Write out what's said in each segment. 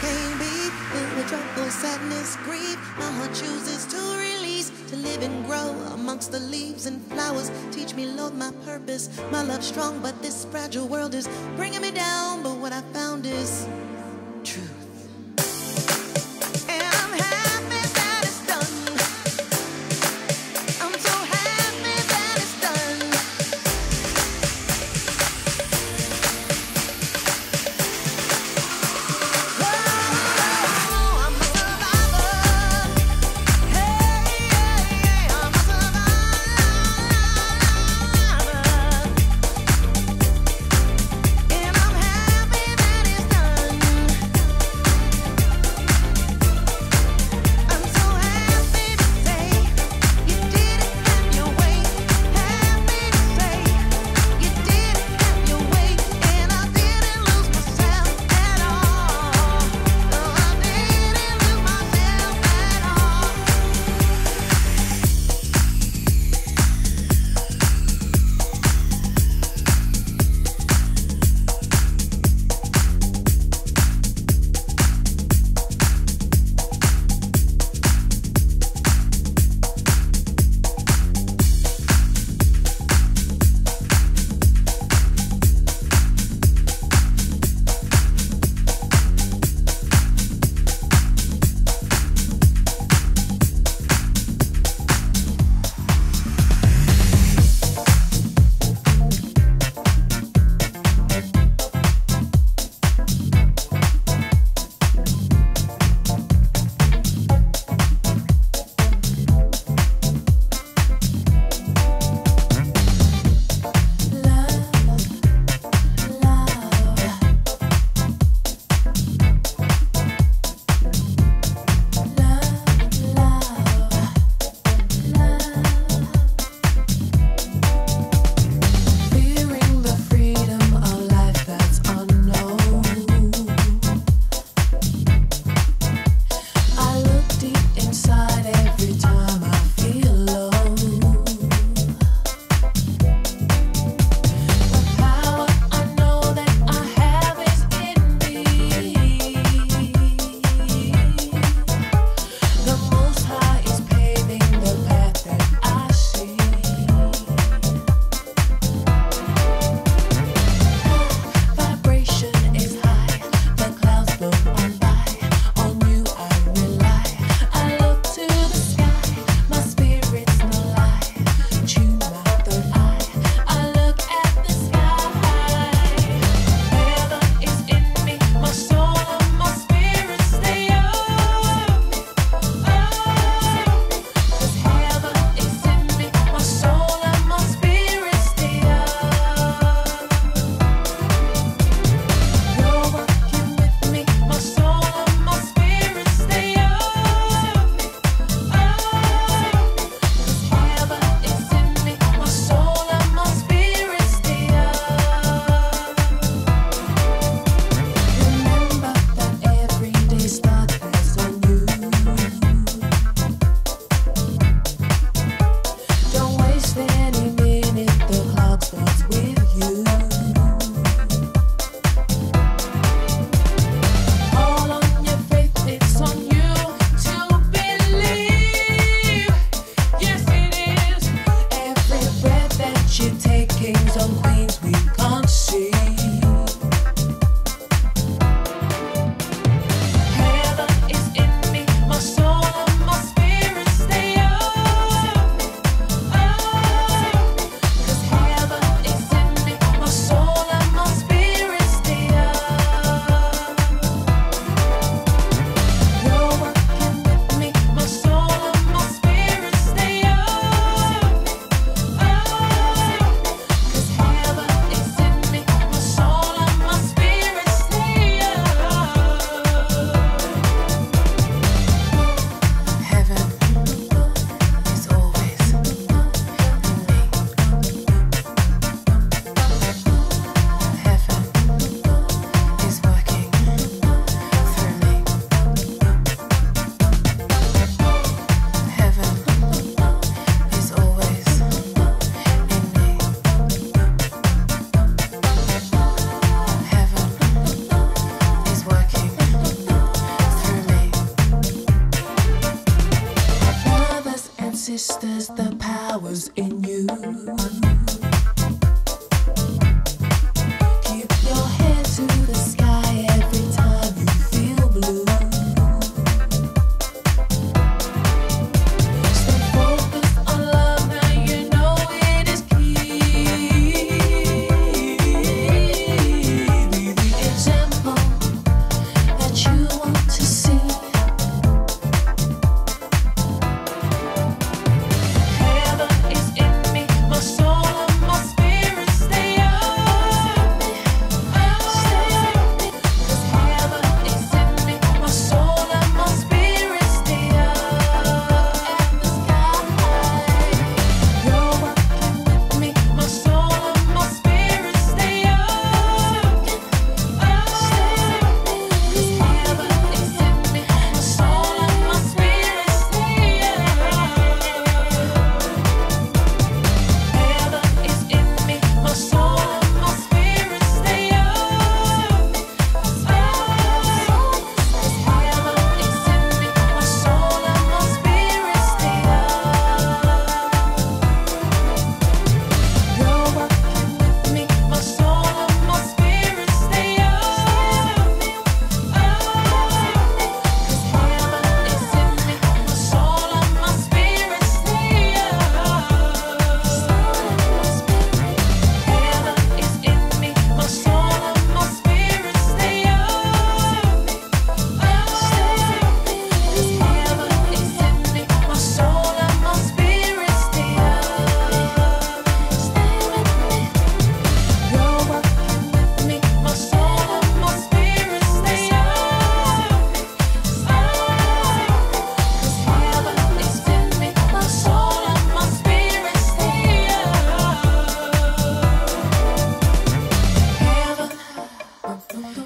can't be filled with trouble, sadness, grief. My heart chooses to release, to live and grow amongst the leaves and flowers. Teach me, Lord, my purpose. My love strong, but this fragile world is bringing me down. But what I found is truth.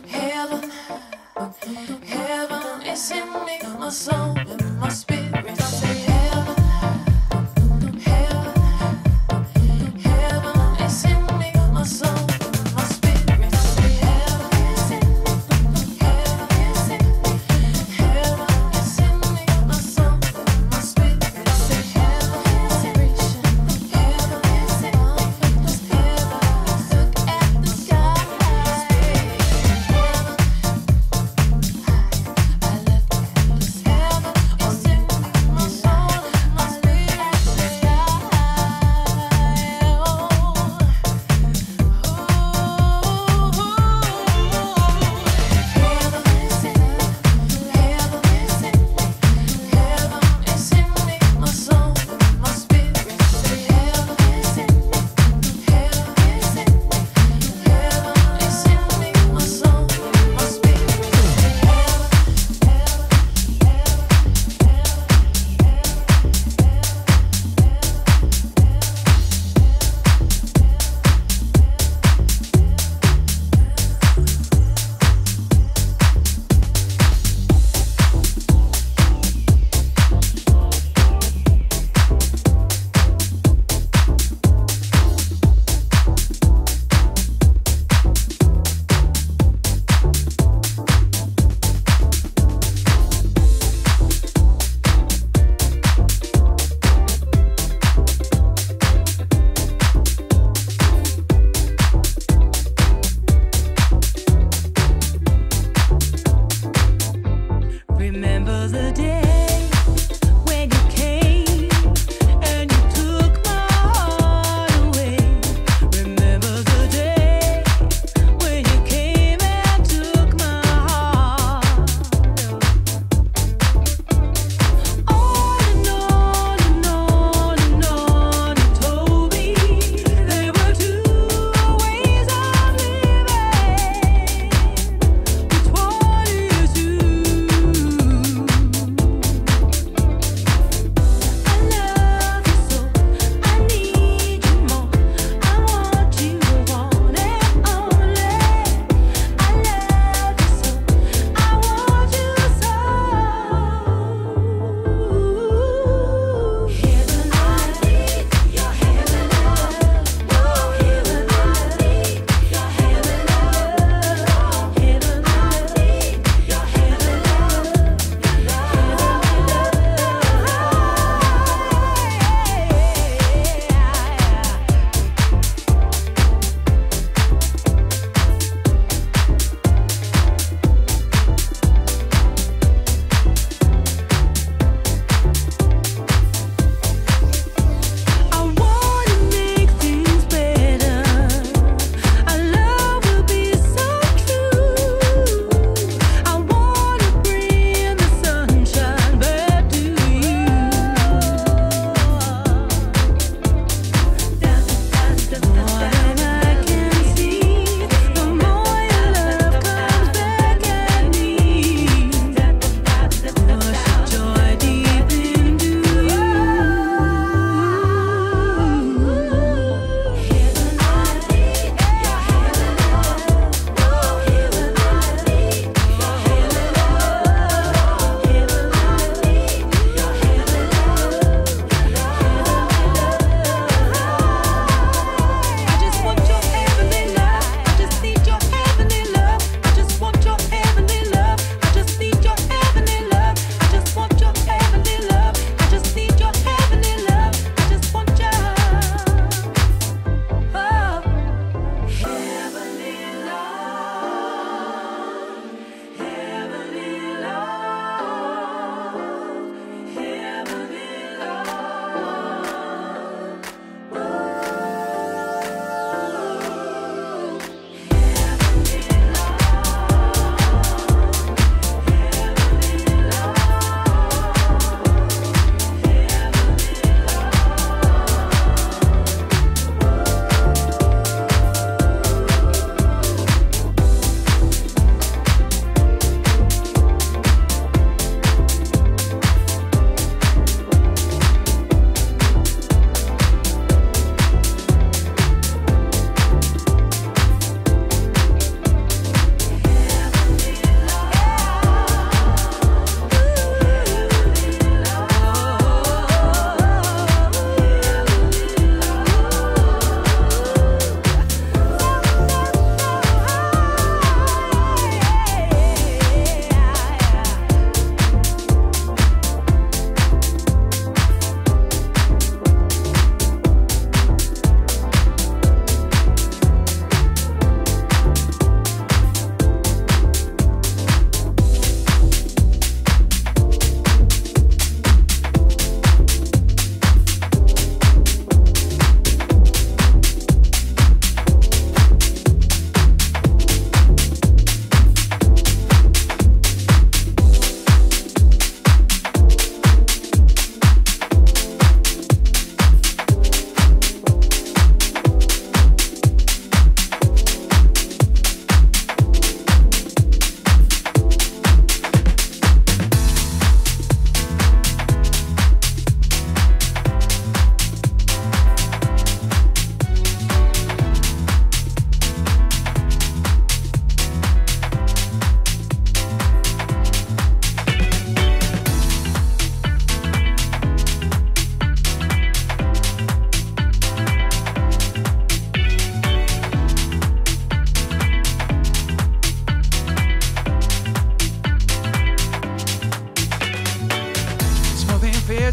Heaven, heaven is in me, my soul and my spirit. I say heaven, heaven, heaven is in me, my soul.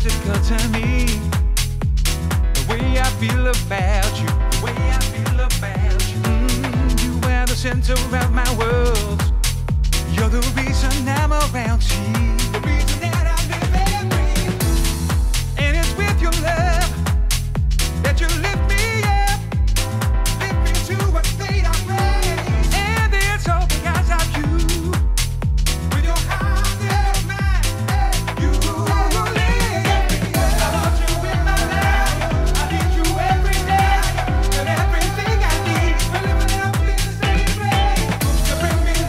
magical to me. The way I feel about you, the way I feel about you. You are the center of my world. You're the reason I'm around here. The reason that I live and breathe. And it's with your love that you lift me up, lift me to a state of grace. And it's all because of you. With your heart and mind, you rule it. I want you in my life. I need you every day. And everything I need, we're living up in the same place. You bring me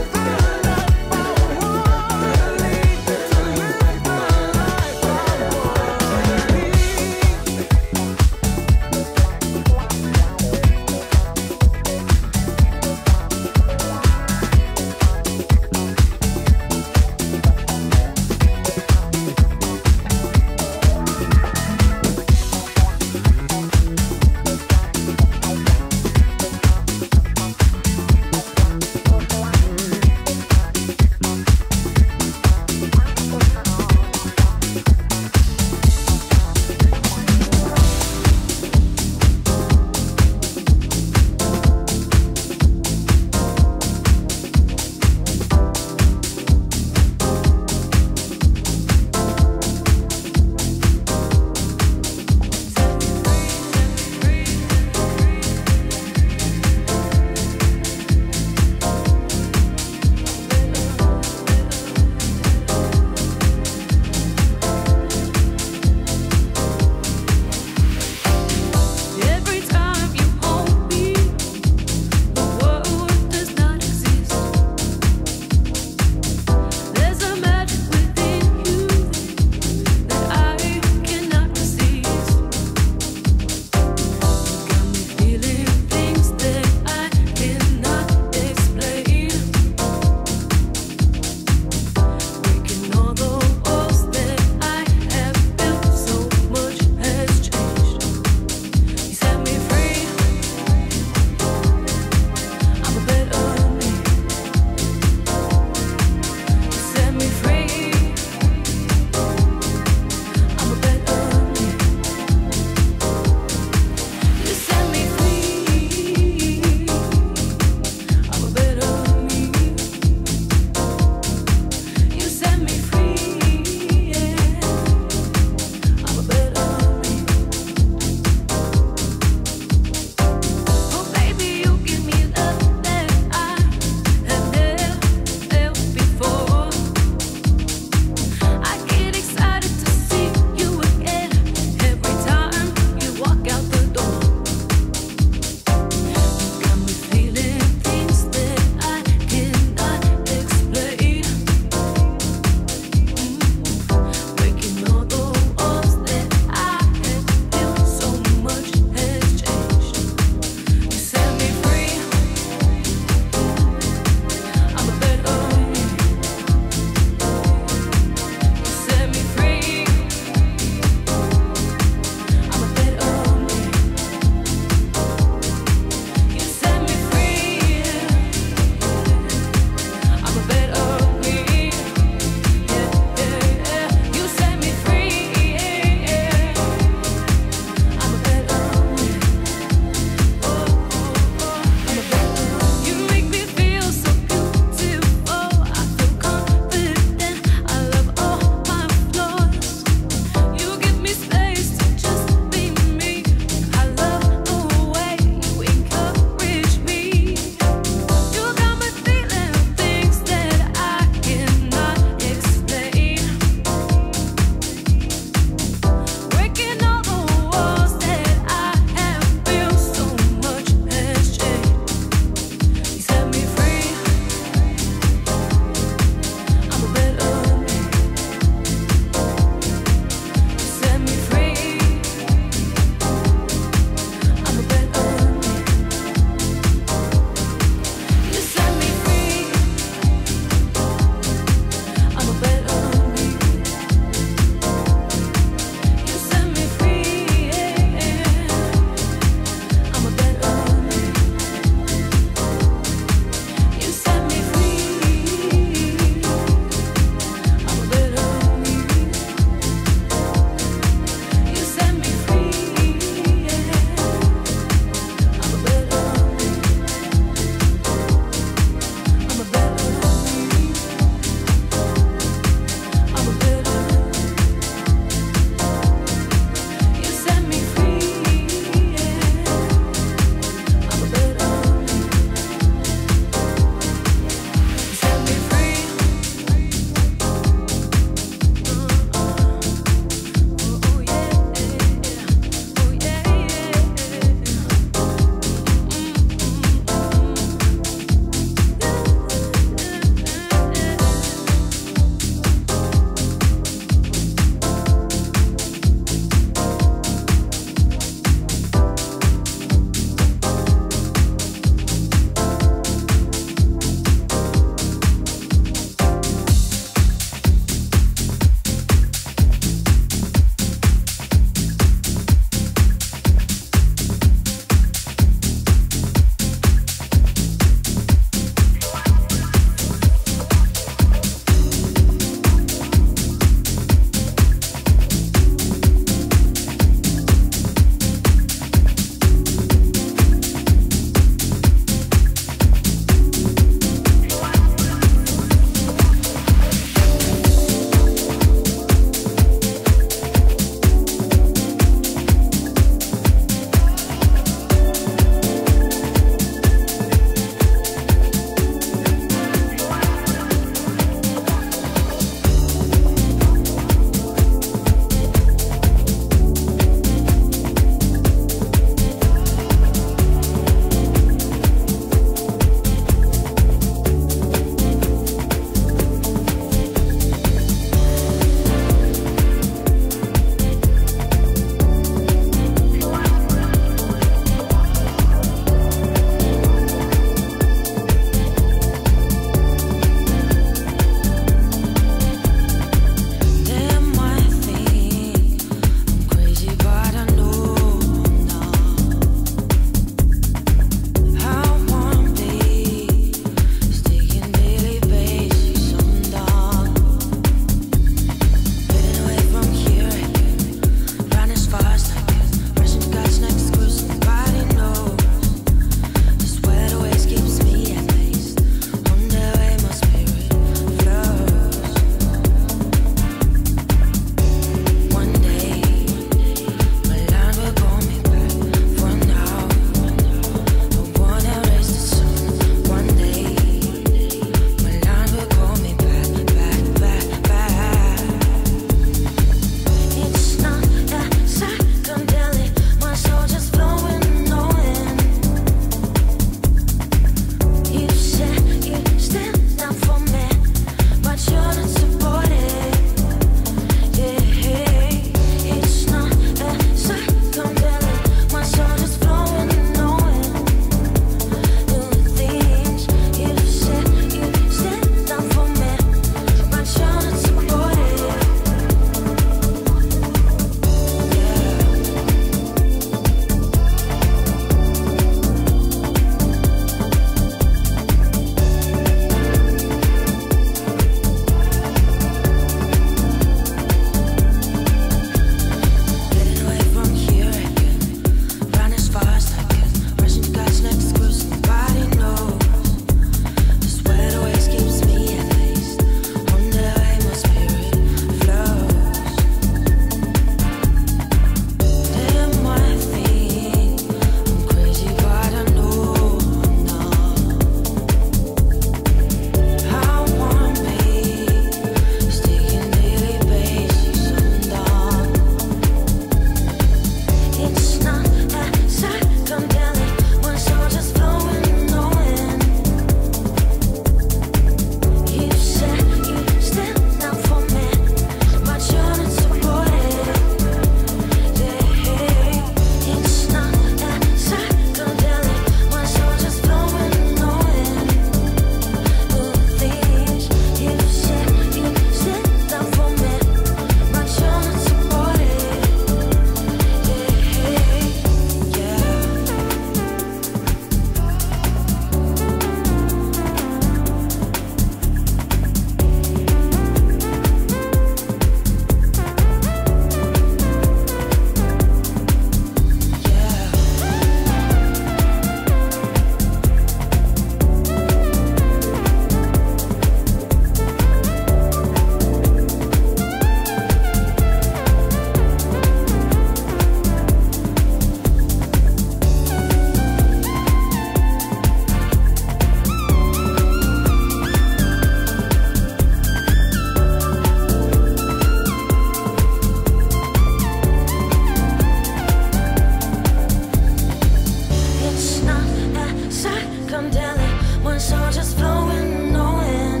I'm deadly, one soul just flowing on.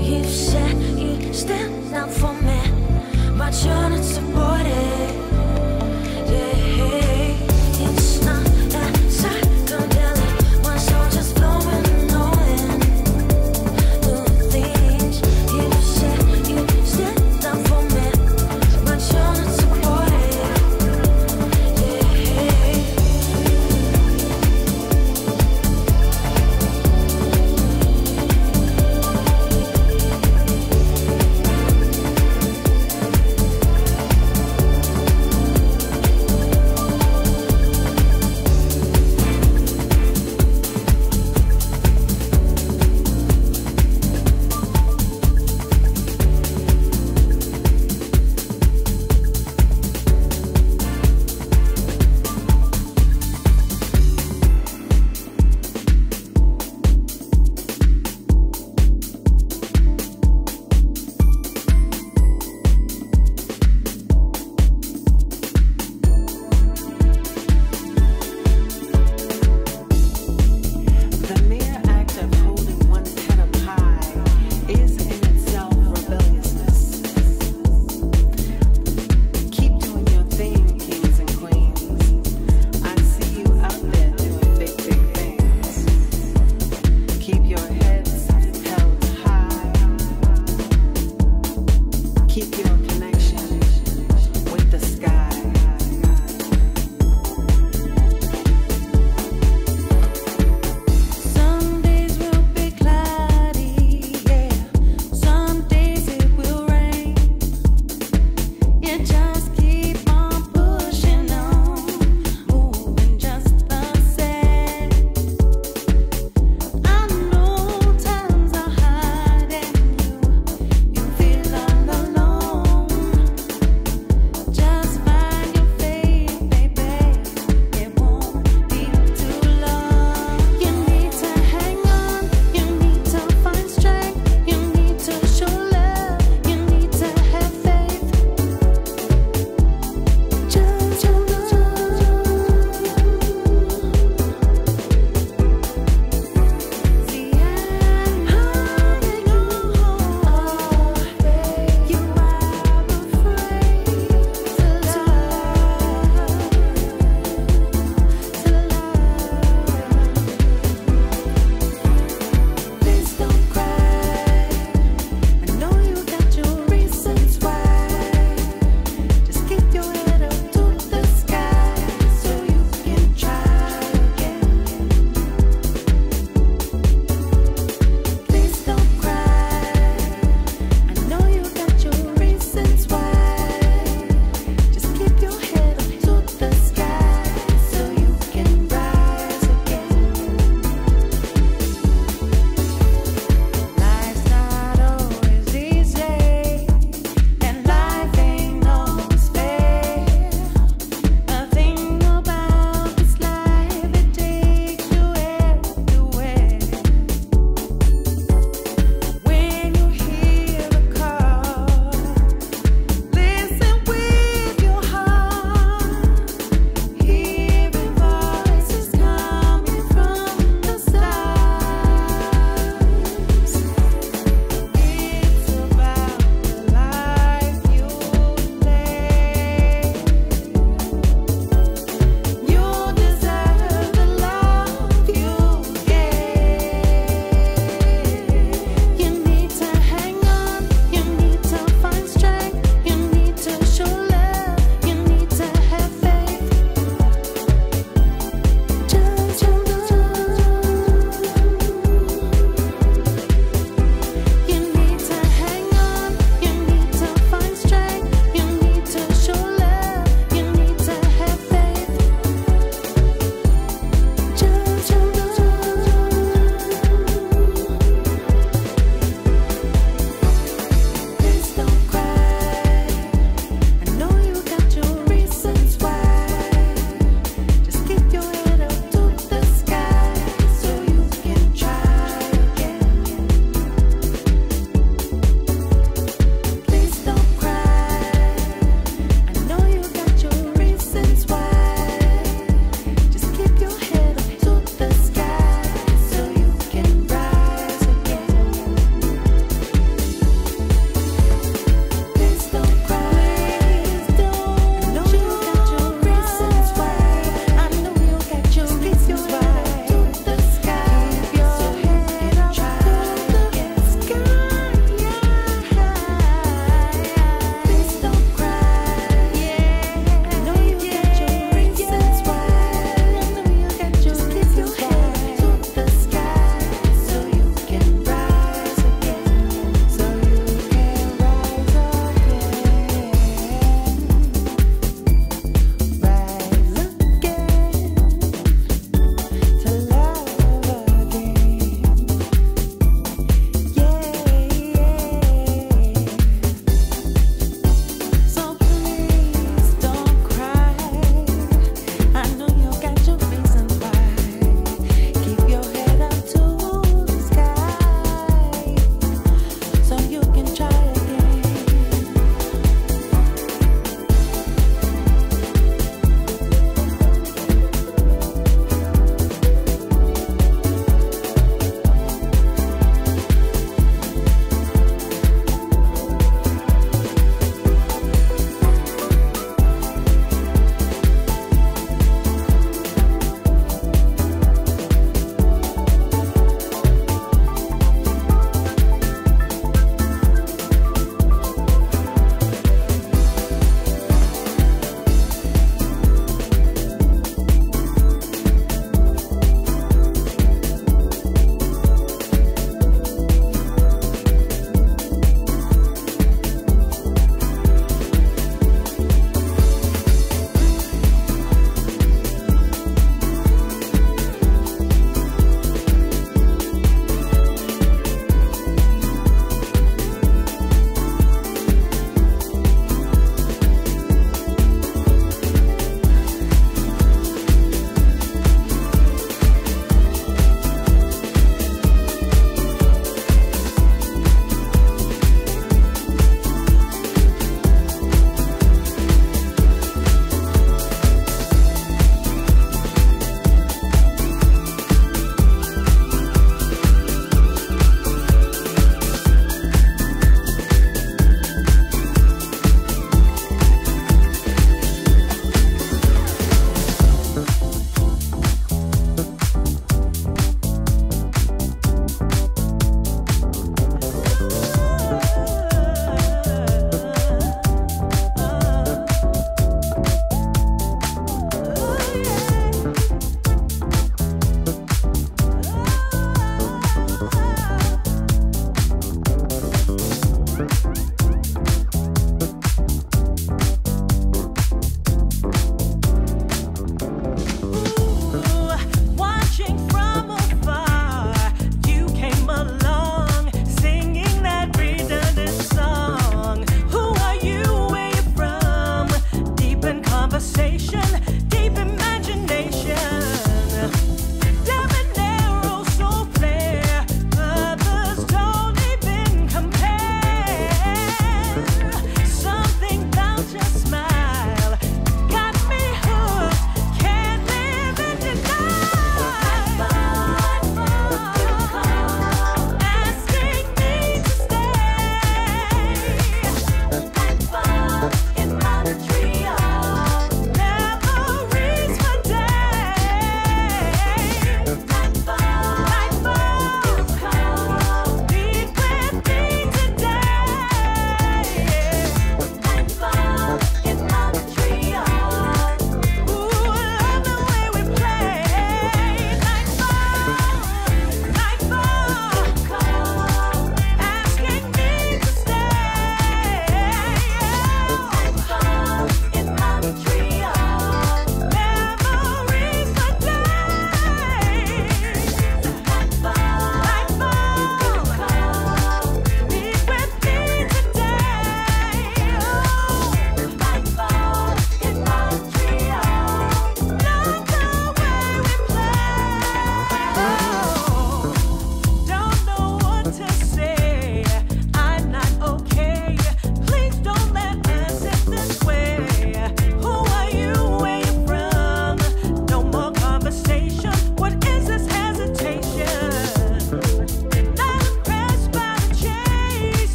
You said you stand up for me, but you're not supported.